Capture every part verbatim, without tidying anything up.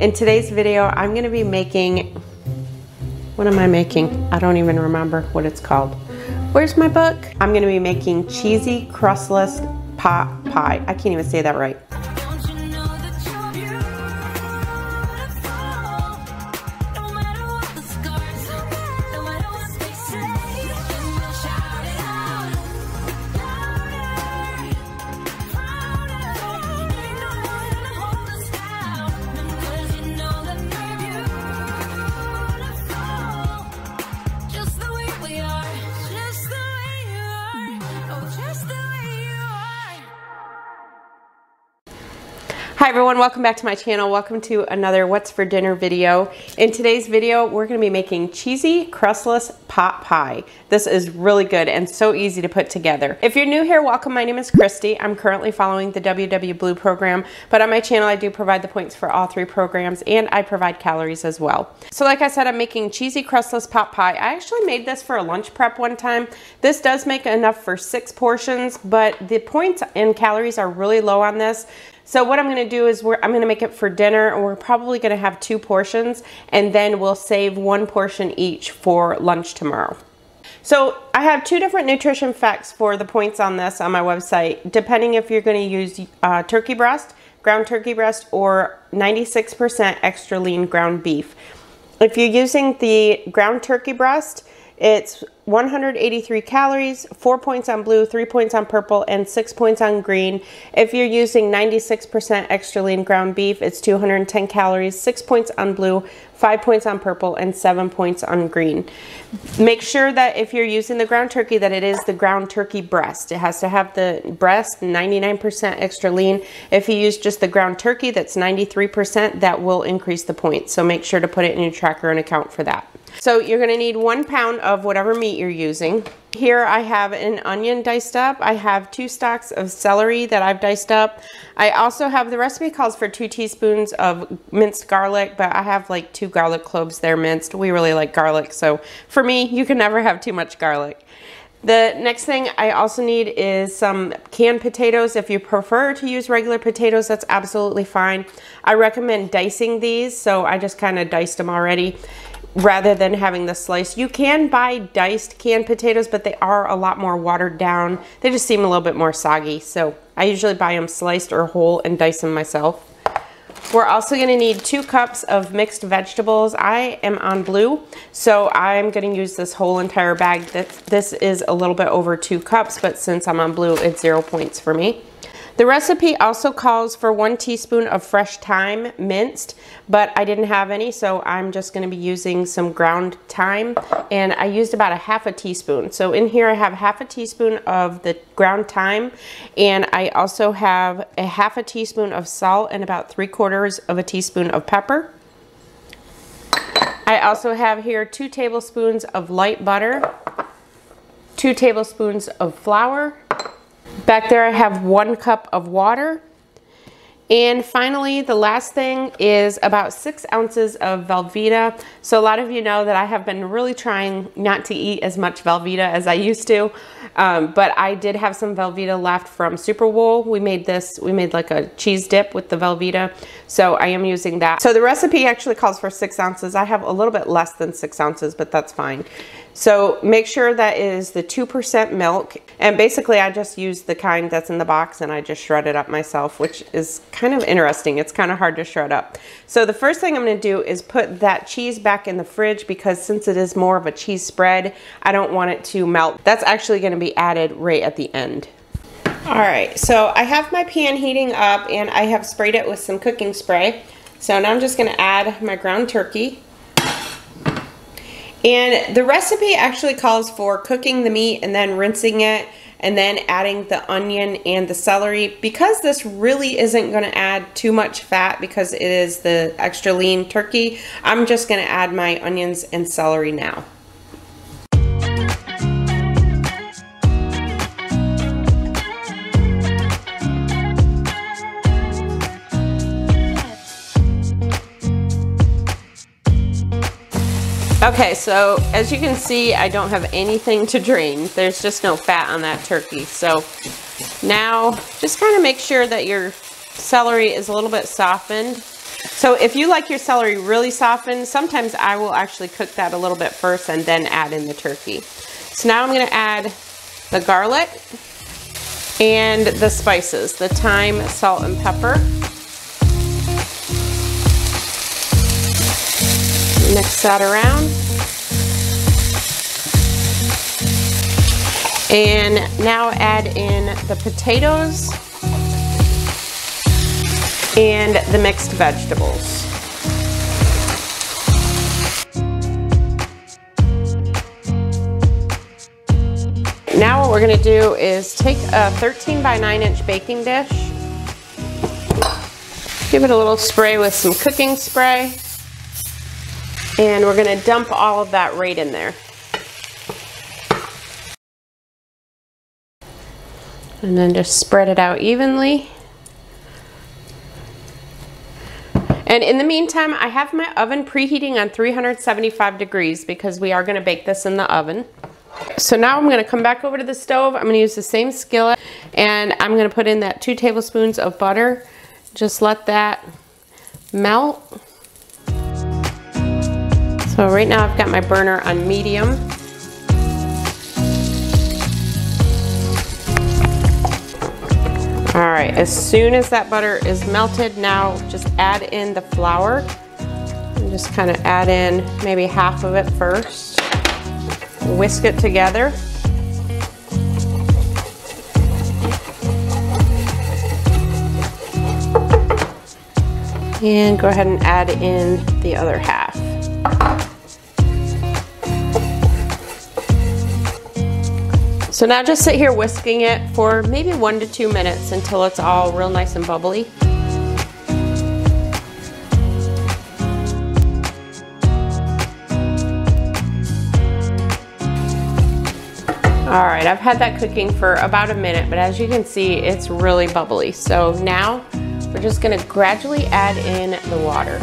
In today's video, I'm gonna be making, what am I making? I don't even remember what it's called. Where's my book? I'm gonna be making cheesy crustless pot pie. I can't even say that right. Hi everyone, welcome back to my channel. Welcome to another What's for Dinner video. In today's video, we're gonna be making cheesy crustless pot pie. This is really good and so easy to put together. If you're new here, welcome. My name is Christy. I'm currently following the W W Blue program, but on my channel, I do provide the points for all three programs and I provide calories as well. So like I said, I'm making cheesy crustless pot pie. I actually made this for a lunch prep one time. This does make enough for six portions, but the points and calories are really low on this. So what I'm gonna do is we're, I'm gonna make it for dinner, and we're probably gonna have two portions, and then we'll save one portion each for lunch tomorrow. So I have two different nutrition facts for the points on this on my website, depending if you're gonna use uh, turkey breast, ground turkey breast, or ninety-six percent extra lean ground beef. If you're using the ground turkey breast, it's one hundred eighty-three calories, four points on blue, three points on purple, and six points on green. If you're using ninety-six percent extra lean ground beef, it's two hundred ten calories, six points on blue, five points on purple, and seven points on green. Make sure that if you're using the ground turkey, that it is the ground turkey breast. It has to have the breast ninety-nine percent extra lean. If you use just the ground turkey, that's ninety-three percent, that will increase the points. So make sure to put it in your tracker and account for that. So you're gonna need one pound of whatever meat you're using. Here I have an onion diced up. I have two stalks of celery that I've diced up. I also have, the recipe calls for two teaspoons of minced garlic, but I have like two garlic cloves there minced. We really like garlic, so for me, you can never have too much garlic. The next thing I also need is some canned potatoes. If you prefer to use regular potatoes, that's absolutely fine. I recommend dicing these, so I just kind of diced them already, rather than having the slice. You can buy diced canned potatoes, but they are a lot more watered down. They just seem a little bit more soggy. So I usually buy them sliced or whole and dice them myself. We're also gonna need two cups of mixed vegetables. I am on blue, so I'm gonna use this whole entire bag. This is a little bit over two cups, but since I'm on blue, it's zero points for me. The recipe also calls for one teaspoon of fresh thyme minced, but I didn't have any, so I'm just gonna be using some ground thyme, and I used about a half a teaspoon. So in here I have half a teaspoon of the ground thyme, and I also have a half a teaspoon of salt and about three quarters of a teaspoon of pepper. I also have here two tablespoons of light butter, two tablespoons of flour. Back there I have one cup of water. And finally, the last thing is about six ounces of Velveeta. So a lot of you know that I have been really trying not to eat as much Velveeta as I used to, um, but I did have some Velveeta left from Super Bowl. We made this, we made like a cheese dip with the Velveeta, so I am using that. So the recipe actually calls for six ounces. I have a little bit less than six ounces, but that's fine. So make sure that is the two percent milk. And basically I just use the kind that's in the box and I just shred it up myself, which is kind kind of interesting. It's kind of hard to shred up. So the first thing I'm going to do is put that cheese back in the fridge, because since it is more of a cheese spread, I don't want it to melt. That's actually going to be added right at the end. All right, so I have my pan heating up and I have sprayed it with some cooking spray. So now I'm just going to add my ground turkey. And the recipe actually calls for cooking the meat and then rinsing it, and then adding the onion and the celery. Because this really isn't gonna add too much fat because it is the extra lean turkey, I'm just gonna add my onions and celery now. Okay, so as you can see, I don't have anything to drain. There's just no fat on that turkey. So now just kind of make sure that your celery is a little bit softened So if you like your celery really softened, sometimes I will actually cook that a little bit first and then add in the turkey. So now I'm gonna add the garlic and the spices, the thyme, salt, and pepper. Mix that around. And now add in the potatoes and the mixed vegetables. Now what we're gonna do is take a thirteen by nine inch baking dish, give it a little spray with some cooking spray, and we're gonna dump all of that right in there. And then just spread it out evenly. And in the meantime, I have my oven preheating on three hundred seventy-five degrees because we are gonna bake this in the oven. So now I'm gonna come back over to the stove. I'm gonna use the same skillet and I'm gonna put in that two tablespoons of butter. Just let that melt. So right now I've got my burner on medium. All right, as soon as that butter is melted, now just add in the flour. And just kind of add in maybe half of it first. Whisk it together. And go ahead and add in the other half. So now just sit here whisking it for maybe one to two minutes until it's all real nice and bubbly. All right, I've had that cooking for about a minute, but as you can see, it's really bubbly. So now we're just gonna gradually add in the water.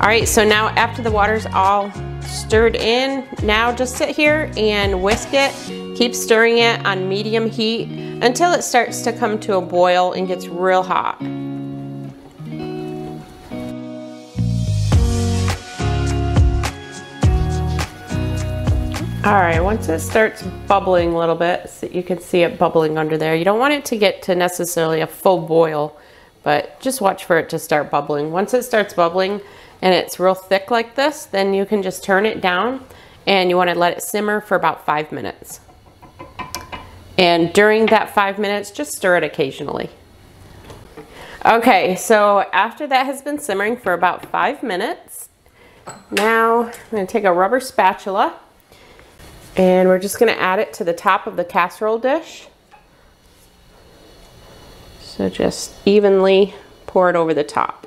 All right, so now after the water's all stirred in, now just sit here and whisk it. Keep stirring it on medium heat until it starts to come to a boil and gets real hot. All right, once it starts bubbling a little bit, so you can see it bubbling under there. You don't want it to get to necessarily a full boil, but just watch for it to start bubbling. Once it starts bubbling, and it's real thick like this, then you can just turn it down and you want to let it simmer for about five minutes. And during that five minutes, just stir it occasionally. Okay, so after that has been simmering for about five minutes, now I'm going to take a rubber spatula and we're just going to add it to the top of the casserole dish. So just evenly pour it over the top.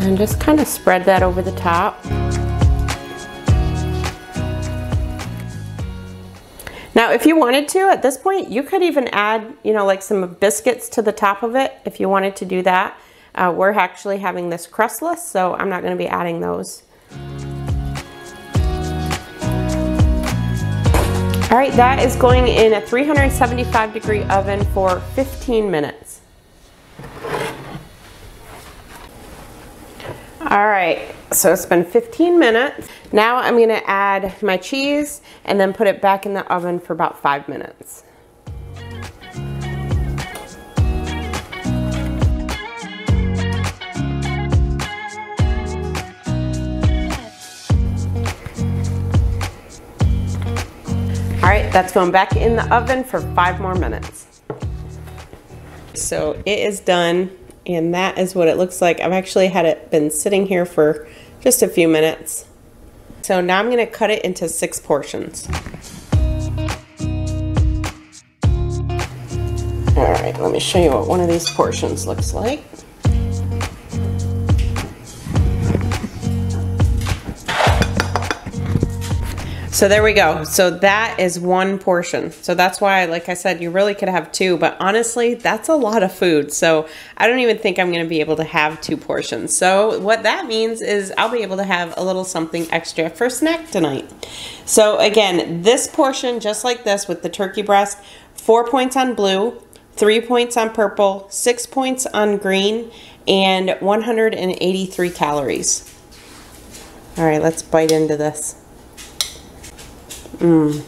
And just kind of spread that over the top. Now, if you wanted to, at this point, you could even add, you know, like some biscuits to the top of it if you wanted to do that. Uh, we're actually having this crustless, so I'm not going to be adding those. All right, that is going in a three hundred seventy-five degree oven for fifteen minutes. All right, so it's been fifteen minutes. Now I'm gonna add my cheese and then put it back in the oven for about five minutes. All right, that's going back in the oven for five more minutes. So it is done. And that is what it looks like. I've actually had it been sitting here for just a few minutes. So now I'm gonna cut it into six portions. All right, let me show you what one of these portions looks like. So there we go. So that is one portion. So that's why, like I said, you really could have two, but honestly, that's a lot of food. So I don't even think I'm going to be able to have two portions. So what that means is I'll be able to have a little something extra for snack tonight. So again, this portion, just like this with the turkey breast, four points on blue, three points on purple, six points on green, and one hundred eighty-three calories. All right, let's bite into this. Mmm.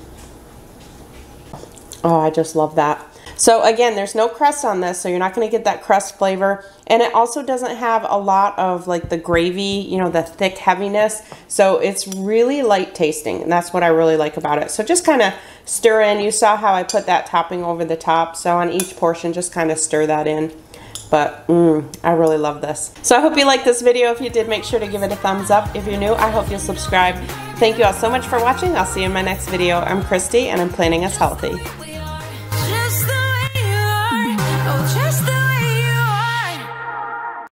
Oh, I just love that. So again, there's no crust on this, so you're not going to get that crust flavor. And it also doesn't have a lot of like the gravy, you know, the thick heaviness. So it's really light tasting, and that's what I really like about it. So just kind of stir in. You saw how I put that topping over the top. So on each portion, just kind of stir that in. But mm, I really love this. So I hope you liked this video. If you did, make sure to give it a thumbs up. If you're new, I hope you'll subscribe. Thank you all so much for watching. I'll see you in my next video. I'm Christy, and I'm Planning Us Healthy.